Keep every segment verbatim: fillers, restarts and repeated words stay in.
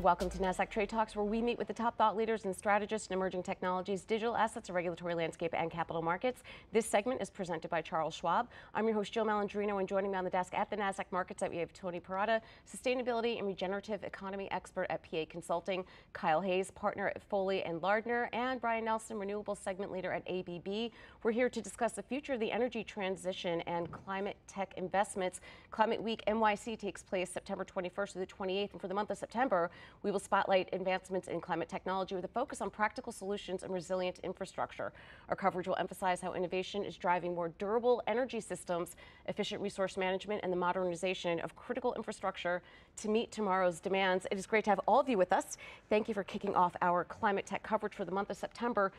Welcome to NASDAQ Trade Talks, where we meet with the top thought leaders and strategists in emerging technologies, digital assets, the regulatory landscape, and capital markets. This segment is presented by Charles Schwab. I'm your host, Jill Malandrino, and joining me on the desk at the NASDAQ market site, we have Tony Perrotta, sustainability and regenerative economy expert at P A Consulting, Kyle Hayes, partner at Foley and Lardner, and Brian Nelson, renewable segment leader at A B B. We're here to discuss the future of the energy transition and climate tech investments. Climate Week N Y C takes place September twenty-first through the twenty-eighth, and for the month of September, we will spotlight advancements in climate technology with a focus on practical solutions and resilient infrastructure. Our coverage will emphasize how innovation is driving more durable energy systems, efficient resource management, and the modernization of critical infrastructure to meet tomorrow's demands. It is great to have all of you with us. Thank you for kicking off our climate tech coverage for the month of September.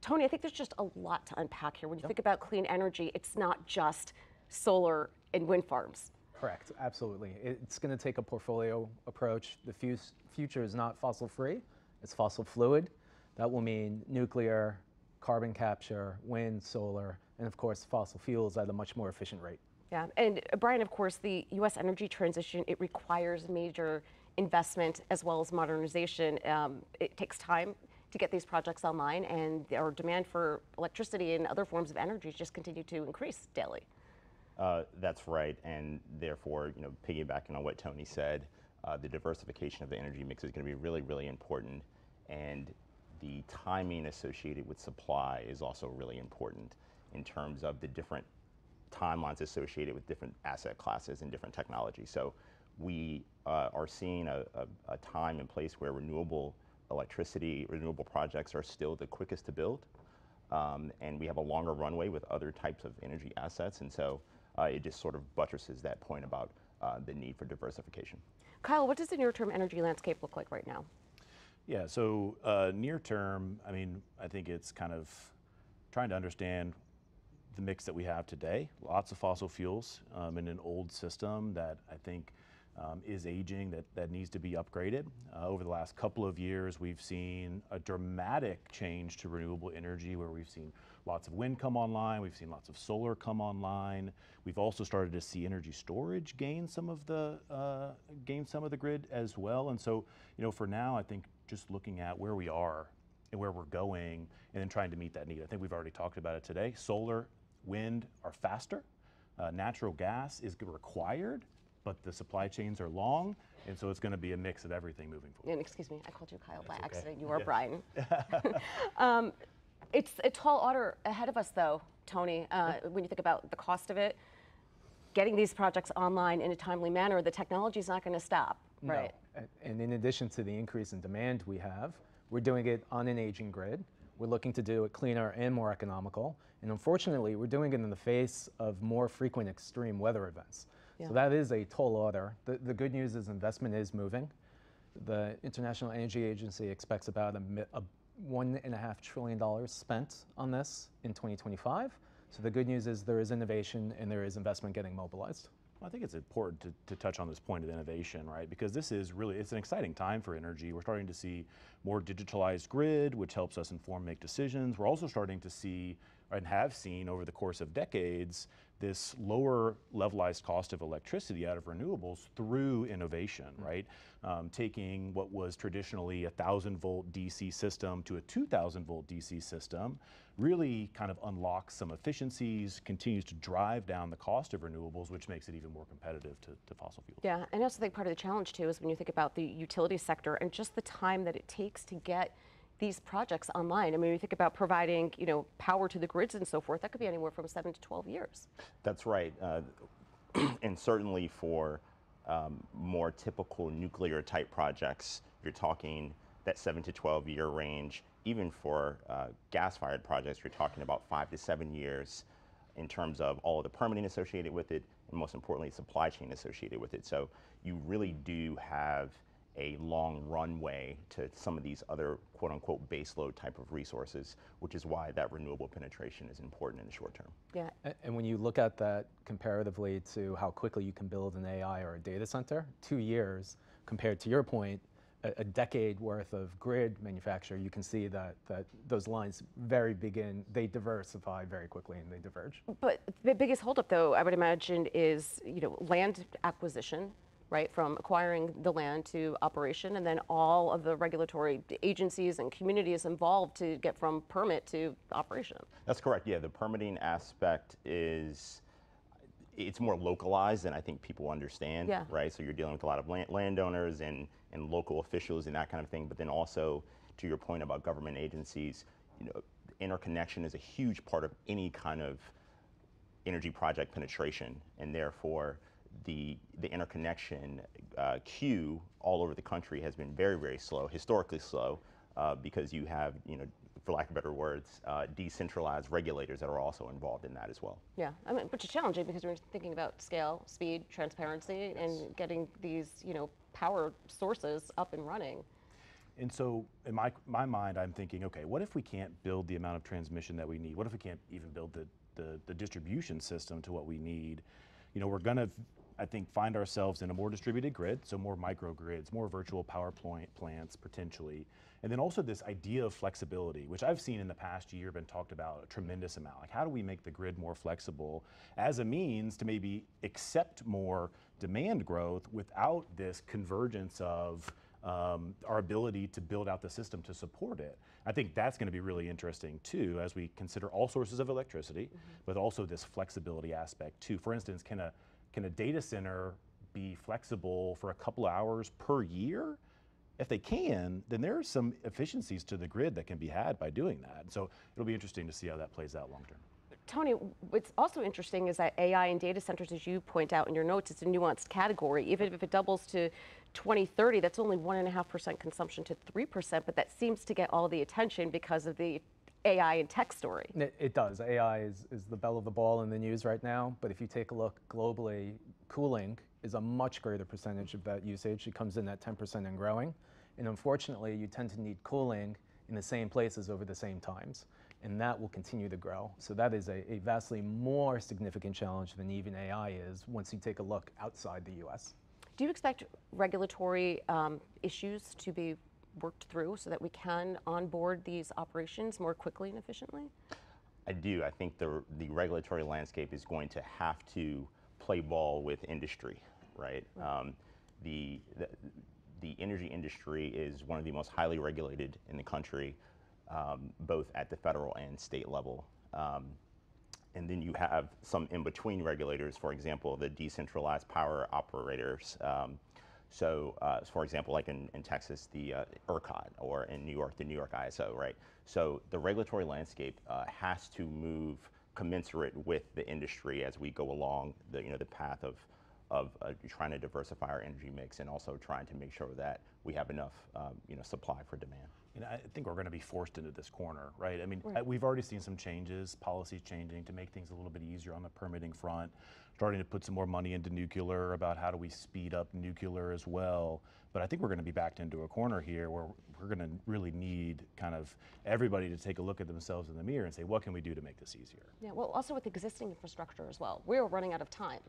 Tony, I think there's just a lot to unpack here. When you Yep. think about clean energy, it's not just solar and wind farms. Correct, absolutely. It's going to take a portfolio approach. The future is not fossil free, it's fossil fluid. That will mean nuclear, carbon capture, wind, solar, and of course fossil fuels at a much more efficient rate. Yeah, and Brian, of course, the U S energy transition, it requires major investment as well as modernization. Um, it takes time to get these projects online, and our demand for electricity and other forms of energy just continue to increase daily. Uh, that's right, and therefore, you know, piggybacking on what Tony said, uh, the diversification of the energy mix is going to be really, really important, and the timing associated with supply is also really important in terms of the different timelines associated with different asset classes and different technologies. So we uh, are seeing a, a, a time and place where renewable electricity, renewable projects are still the quickest to build, um, and we have a longer runway with other types of energy assets, and so Uh, it just sort of buttresses that point about uh, the need for diversification. Kyle, what does the near-term energy landscape look like right now? Yeah, so uh, near-term, I mean, I think it's kind of trying to understand the mix that we have today. Lots of fossil fuels um, in an old system that I think um, is aging, that, that needs to be upgraded. Uh, over the last couple of years, we've seen a dramatic change to renewable energy where we've seen lots of wind come online, we've seen lots of solar come online. We've also started to see energy storage gain some of the uh, gain some of the grid as well. And so, you know, for now, I think just looking at where we are and where we're going and then trying to meet that need. I think we've already talked about it today. Solar, wind are faster. Uh, natural gas is required, but the supply chains are long, and so it's going to be a mix of everything moving forward. And excuse me, I called you Kyle by accident. You are yeah. Brian. um, It's a tall order ahead of us, though, Tony, uh, when you think about the cost of it, getting these projects online in a timely manner. The technology is not going to stop, right? No. And in addition to the increase in demand we have, we're doing it on an aging grid. We're looking to do it cleaner and more economical. And unfortunately, we're doing it in the face of more frequent extreme weather events. Yeah. So that is a tall order. The, the good news is investment is moving. The International Energy Agency expects about a, a one and a half trillion dollars spent on this in twenty twenty-five. So the good news is there is innovation and there is investment getting mobilized. Well, I think it's important to, to touch on this point of innovation, right? Because this is really, it's an exciting time for energy. We're starting to see more digitalized grid, which helps us inform, make decisions. We're also starting to see and have seen over the course of decades this lower levelized cost of electricity out of renewables through innovation, mm-hmm. right? Um, taking what was traditionally a one thousand volt D C system to a two thousand volt D C system really kind of unlocks some efficiencies, continues to drive down the cost of renewables, which makes it even more competitive to, to fossil fuels. Yeah, and I also think part of the challenge too is when you think about the utility sector and just the time that it takes to get these projects online. I mean, we think about providing, you know, power to the grids and so forth. That could be anywhere from seven to twelve years. That's right, uh, and certainly for um, more typical nuclear type projects, you're talking that seven to twelve year range. Even for uh, gas-fired projects, you're talking about five to seven years in terms of all of the permitting associated with it, and most importantly, supply chain associated with it. So you really do have a long runway to some of these other quote-unquote baseload type of resources, which is why that renewable penetration is important in the short term. Yeah. And, and when you look at that comparatively to how quickly you can build an A I or a data center, two years compared to your point, a, a decade worth of grid manufacture, you can see that, that those lines very begin, they diversify very quickly and they diverge. But the biggest holdup though, I would imagine, is you know land acquisition, right, from acquiring the land to operation, and then all of the regulatory agencies and communities involved to get from permit to operation. That's correct, yeah, the permitting aspect is, it's more localized than I think people understand, yeah. right? So you're dealing with a lot of land, landowners and, and local officials and that kind of thing, but then also, to your point about government agencies, you know, interconnection is a huge part of any kind of energy project penetration, and therefore, the the interconnection uh, queue all over the country has been very, very slow, historically slow, uh, because you have, you know, for lack of better words, uh, decentralized regulators that are also involved in that as well. Yeah, I mean, which is challenging because we're thinking about scale, speed, transparency, yes. and getting these, you know, power sources up and running. And so, in my my mind, I'm thinking, okay, what if we can't build the amount of transmission that we need? What if we can't even build the the, the distribution system to what we need? You know, we're gonna, I think, find ourselves in a more distributed grid, so more microgrids, more virtual power plant plants potentially, and then also this idea of flexibility, which I've seen in the past year been talked about a tremendous amount. Like, how do we make the grid more flexible as a means to maybe accept more demand growth without this convergence of um, our ability to build out the system to support it? I think that's going to be really interesting too, as we consider all sources of electricity, mm-hmm. but also this flexibility aspect too. For instance, can a Can a data center be flexible for a couple of hours per year? If they can, then there are some efficiencies to the grid that can be had by doing that. So it'll be interesting to see how that plays out long term. Tony, what's also interesting is that A I and data centers, as you point out in your notes, it's a nuanced category. Even if it doubles to twenty thirty, that's only one and a half percent consumption to three percent, but that seems to get all the attention because of the A I and tech story. It, it does. A I is, is the belle of the ball in the news right now, but if you take a look globally, cooling is a much greater percentage of that usage. It comes in at ten percent and growing, and unfortunately, you tend to need cooling in the same places over the same times, and that will continue to grow. So that is a, a vastly more significant challenge than even A I is once you take a look outside the U S. Do you expect regulatory um, issues to be worked through so that we can onboard these operations more quickly and efficiently? I do. I think the, the regulatory landscape is going to have to play ball with industry, right? right. Um, the, the, the energy industry is one of the most highly regulated in the country, um, both at the federal and state level. Um, and then you have some in-between regulators, for example, the decentralized power operators. Um, So, uh, for example, like in, in Texas, the uh, ERCOT, or in New York, the New York I S O, right? So the regulatory landscape uh, has to move commensurate with the industry as we go along the, you know, the path of, of uh, trying to diversify our energy mix and also trying to make sure that we have enough, um, you know, supply for demand. And I think we're going to be forced into this corner, right? I mean, right. we've already seen some changes, policies changing to make things a little bit easier on the permitting front, starting to put some more money into nuclear about how do we speed up nuclear as well. But I think we're going to be backed into a corner here where we're going to really need kind of everybody to take a look at themselves in the mirror and say, what can we do to make this easier? Yeah, well, also with existing infrastructure as well. We're running out of time.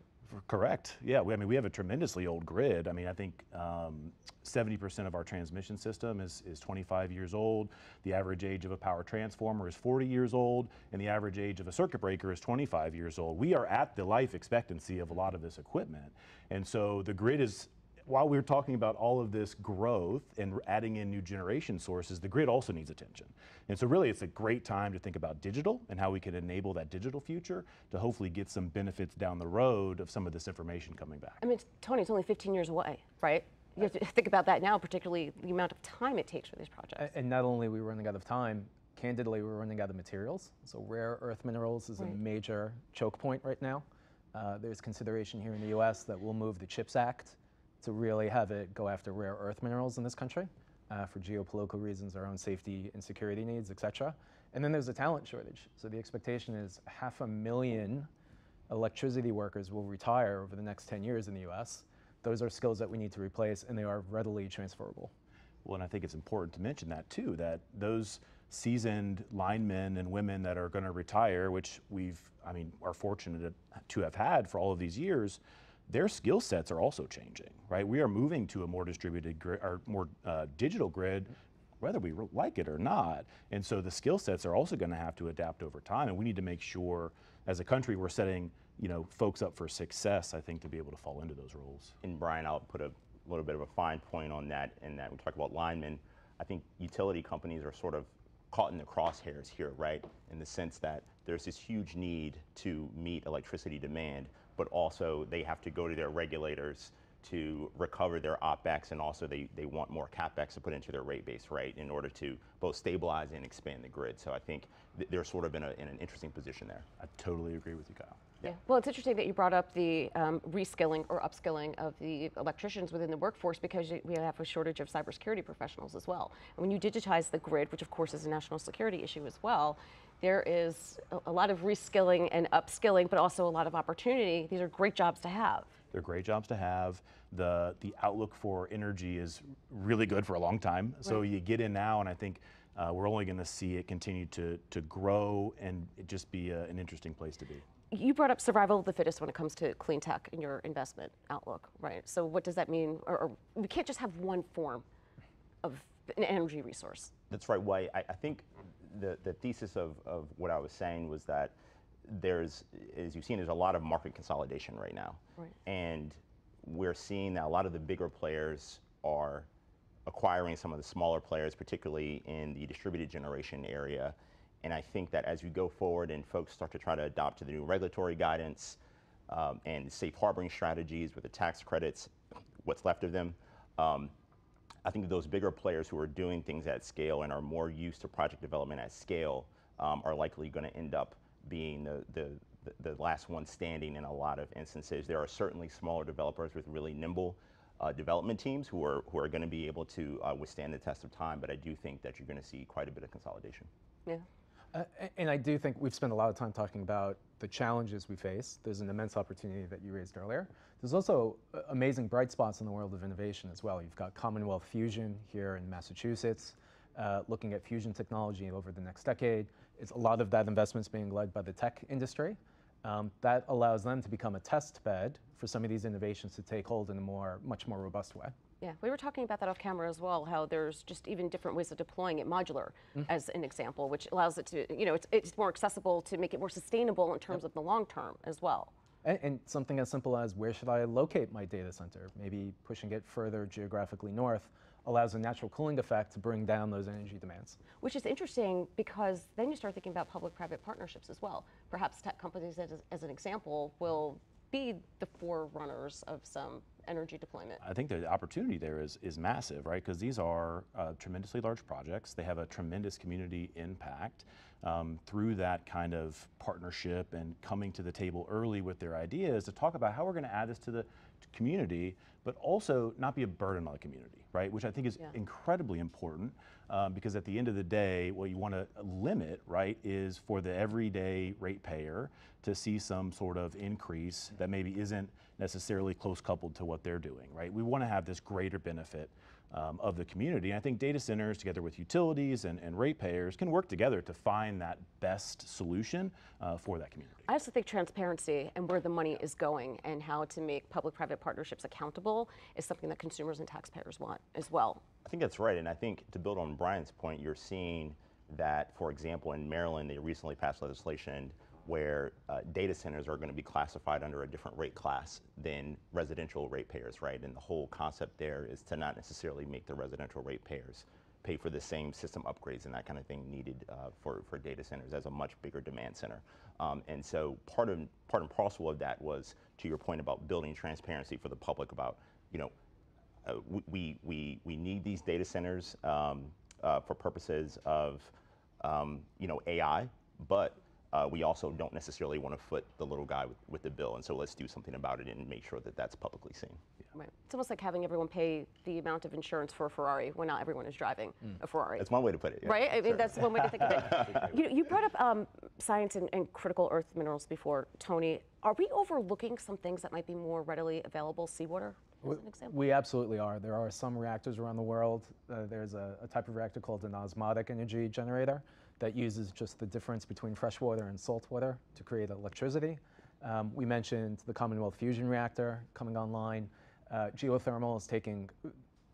Correct. Yeah, we, I mean, we have a tremendously old grid. I mean, I think um, seventy percent of our transmission system is, is twenty-five years old. The average age of a power transformer is forty years old, and the average age of a circuit breaker is twenty-five years old. We are at the life expectancy of a lot of this equipment. And so the grid is, while we're talking about all of this growth and adding in new generation sources, the grid also needs attention. And so really it's a great time to think about digital and how we can enable that digital future to hopefully get some benefits down the road of some of this information coming back. I mean, Tony, it's only fifteen years away, right? You have to think about that now, particularly the amount of time it takes for these projects. And not only are we running out of time, candidly, we're running out of materials. So rare earth minerals is right. a major choke point right now. Uh, there's consideration here in the U S that we'll move the CHIPS Act to really have it go after rare earth minerals in this country uh, for geopolitical reasons, our own safety and security needs, et cetera. And then there's a talent shortage. So the expectation is half a million electricity workers will retire over the next ten years in the U S Those are skills that we need to replace, and they are readily transferable. Well, and I think it's important to mention that too, that those seasoned linemen and women that are going to retire, which we've, I mean, are fortunate to have had for all of these years, their skill sets are also changing, right? We are moving to a more distributed grid, or more uh, digital grid, whether we like it or not. And so the skill sets are also going to have to adapt over time, and we need to make sure as a country, we're setting, you know, folks up for success, I think, to be able to fall into those roles. And Brian, I'll put a little bit of a fine point on that, in that we talk about linemen. I think utility companies are sort of caught in the crosshairs here, right? In the sense that there's this huge need to meet electricity demand, but also they have to go to their regulators to recover their OpEx, and also they, they want more CapEx to put into their rate base, right, in order to both stabilize and expand the grid. So I think th they're sort of in, a, in an interesting position there. I totally agree with you, Kyle. Yeah. Yeah. Well, it's interesting that you brought up the um, reskilling or upskilling of the electricians within the workforce, because we have a shortage of cybersecurity professionals as well. And when you digitize the grid, which of course is a national security issue as well, there is a, a lot of reskilling and upskilling, but also a lot of opportunity. These are great jobs to have. They're great jobs to have. The, the outlook for energy is really good for a long time. Right. So you get in now, and I think uh, we're only gonna see it continue to, to grow and it just be a, an interesting place to be. You brought up survival of the fittest when it comes to clean tech and your investment outlook, right? So what does that mean? Or, or we can't just have one form of an energy resource. That's right. Well, I, I think the, the thesis of, of what I was saying was that there's, as you've seen, there's a lot of market consolidation right now. Right. And we're seeing that a lot of the bigger players are acquiring some of the smaller players, particularly in the distributed generation area. And I think that as we go forward and folks start to try to adopt to the new regulatory guidance um, and safe harboring strategies with the tax credits, what's left of them, um, I think those bigger players who are doing things at scale and are more used to project development at scale um, are likely going to end up being the, the, the last one standing in a lot of instances. There are certainly smaller developers with really nimble uh, development teams who are, who are going to be able to uh, withstand the test of time, but I do think that you're going to see quite a bit of consolidation. Yeah. Uh, and I do think we've spent a lot of time talking about the challenges we face. There's an immense opportunity that you raised earlier. There's also amazing bright spots in the world of innovation as well. You've got Commonwealth Fusion here in Massachusetts, Uh, looking at fusion technology over the next decade. It's a lot of that investment's being led by the tech industry. Um, that allows them to become a test bed for some of these innovations to take hold in a more, much more robust way. Yeah, we were talking about that off camera as well, how there's just even different ways of deploying it, modular mm-hmm. as an example, which allows it to, you know, it's, it's more accessible to make it more sustainable in terms yep. of the long term as well. And, and something as simple as, where should I locate my data center? Maybe pushing it further geographically north allows a natural cooling effect to bring down those energy demands. Which is interesting, because then you start thinking about public-private partnerships as well. Perhaps tech companies, as, as an example, will be the forerunners of some energy deployment. I think the opportunity there is, is massive, right? Because these are uh, tremendously large projects. They have a tremendous community impact. Um, through that kind of partnership and coming to the table early with their ideas to talk about how we're going to add this to the community, but also not be a burden on the community, right? Which I think is yeah. incredibly important, um, because at the end of the day, what you want to limit, right, is for the everyday ratepayer to see some sort of increase that maybe isn't necessarily close coupled to what they're doing, right? We want to have this greater benefit Um, of the community. And I think data centers, together with utilities and, and ratepayers, can work together to find that best solution uh, for that community. I also think transparency and where the money is going and how to make public-private partnerships accountable is something that consumers and taxpayers want as well. I think that's right, and I think to build on Brian's point, you're seeing that, for example, in Maryland, they recently passed legislation where uh, data centers are going to be classified under a different rate class than residential ratepayers, right? And the whole concept there is to not necessarily make the residential ratepayers pay for the same system upgrades and that kind of thing needed uh, for, for data centers as a much bigger demand center. Um, and so part of, part and parcel of that was, to your point about building transparency for the public about, you know, uh, we, we, we need these data centers um, uh, for purposes of, um, you know, A I, but Uh, we also don't necessarily want to foot the little guy with, with the bill, and so let's do something about it and make sure that that's publicly seen. Yeah. Right. It's almost like having everyone pay the amount of insurance for a Ferrari when not everyone is driving mm. a Ferrari. That's one way to put it. Yeah. Right? I mean, sure. That's one way to think of it. You, you brought up um, science and, and critical earth minerals before, Tony. Are we overlooking some things that might be more readily available, seawater? As an example? We absolutely are. There are some reactors around the world. Uh, there's a, a type of reactor called an osmotic energy generator that uses just the difference between fresh water and salt water to create electricity. Um, we mentioned the Commonwealth Fusion reactor coming online. Uh, geothermal is taking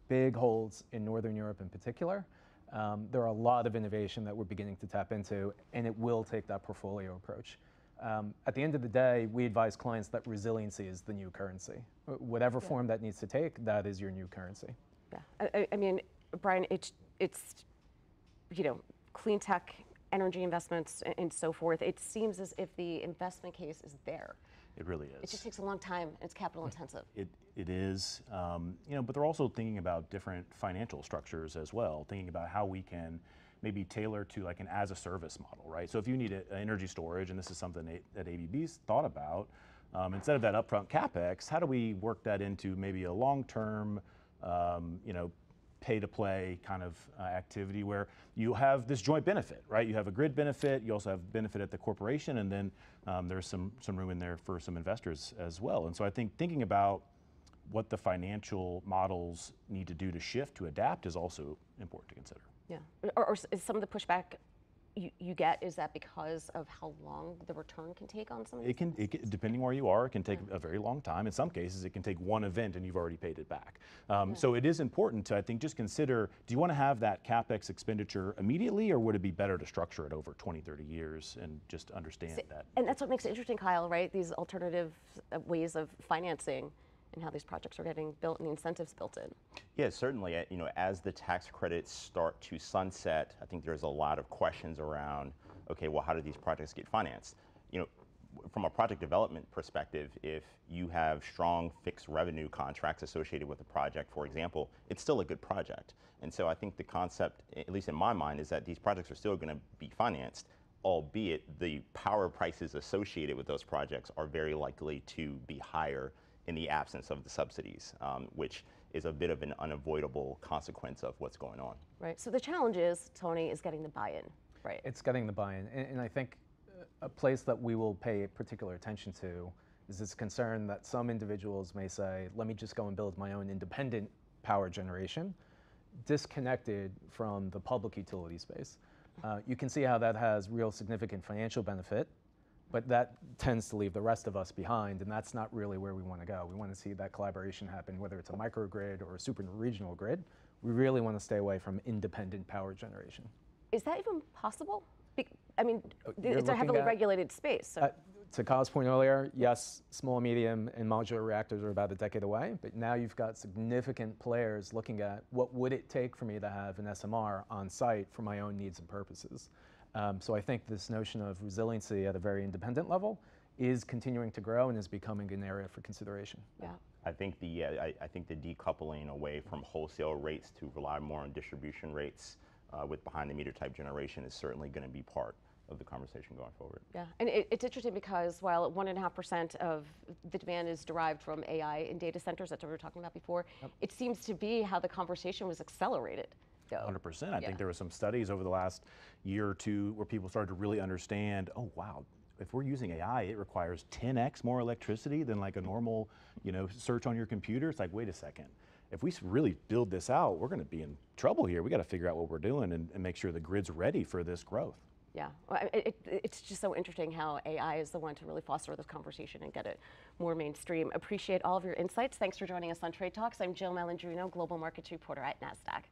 big holds in Northern Europe in particular. Um, there are a lot of innovation that we're beginning to tap into, and it will take that portfolio approach. Um, at the end of the day, we advise clients that resiliency is the new currency. Whatever yeah. form that needs to take, that is your new currency. Yeah, I, I mean, Brian, it, it's, you know, clean tech, energy investments, and so forth. It seems as if the investment case is there. It really is. It just takes a long time, and it's capital intensive. It, it is, um, you know, but they're also thinking about different financial structures as well, thinking about how we can maybe tailor to like an as a service model, right? So if you need a, a energy storage, and this is something that, that A B B's thought about, um, instead of that upfront CapEx, how do we work that into maybe a long-term, um, you know, pay-to-play kind of uh, activity where you have this joint benefit, right? You have a grid benefit, you also have benefit at the corporation, and then um, there's some, some room in there for some investors as well. And so I think thinking about what the financial models need to do to shift, to adapt, is also important to consider. Yeah, or, or is some of the pushback you, you get, is that because of how long the return can take on some of these it can, it can, depending where you are, it can take yeah. a very long time. In some cases, it can take one event and you've already paid it back. Um, yeah. So it is important to, I think, just consider, do you want to have that CapEx expenditure immediately, or would it be better to structure it over twenty, thirty years and just understand so, that? And that's what makes it interesting, Kyle, right? These alternative ways of financing and how these projects are getting built and the incentives built in. Yeah, certainly, you know, as the tax credits start to sunset, I think there's a lot of questions around, okay, well, how do these projects get financed? You know, from a project development perspective, if you have strong fixed revenue contracts associated with a project, for example, it's still a good project. And so I think the concept, at least in my mind, is that these projects are still going to be financed, albeit the power prices associated with those projects are very likely to be higher in the absence of the subsidies, um, which is a bit of an unavoidable consequence of what's going on. Right, so the challenge is, Tony, is getting the buy-in, right? It's getting the buy-in, and, and I think a place that we will pay particular attention to is this concern that some individuals may say, let me just go and build my own independent power generation, disconnected from the public utility space. Uh, you can see how that has real significant financial benefit, but that tends to leave the rest of us behind, and that's not really where we want to go. We want to see that collaboration happen, whether it's a microgrid or a super-regional grid. We really want to stay away from independent power generation. Is that even possible? Be I mean, You're it's a heavily at, regulated space. So. Uh, to Kyle's point earlier, yes, small, medium, and modular reactors are about a decade away, but now you've got significant players looking at what would it take for me to have an S M R on site for my own needs and purposes. Um, so I think this notion of resiliency at a very independent level is continuing to grow and is becoming an area for consideration. Yeah, I think the uh, I, I think the decoupling away from wholesale rates to rely more on distribution rates uh, with behind the meter type generation is certainly going to be part of the conversation going forward. Yeah, and it, it's interesting because while one and a half percent of the demand is derived from A I and data centers, that's what we were talking about before, yep. it seems to be how the conversation was accelerated. one hundred percent. I yeah. think there were some studies over the last year or two where people started to really understand, oh wow, if we're using A I, it requires ten X more electricity than like a normal, you know, search on your computer. It's like, wait a second. If we really build this out, we're going to be in trouble here. We got to figure out what we're doing and, and make sure the grid's ready for this growth. Yeah, well, it, it, it's just so interesting how A I is the one to really foster this conversation and get it more mainstream. Appreciate all of your insights. Thanks for joining us on Trade Talks. I'm Jill Malandrino, Global Markets Reporter at NASDAQ.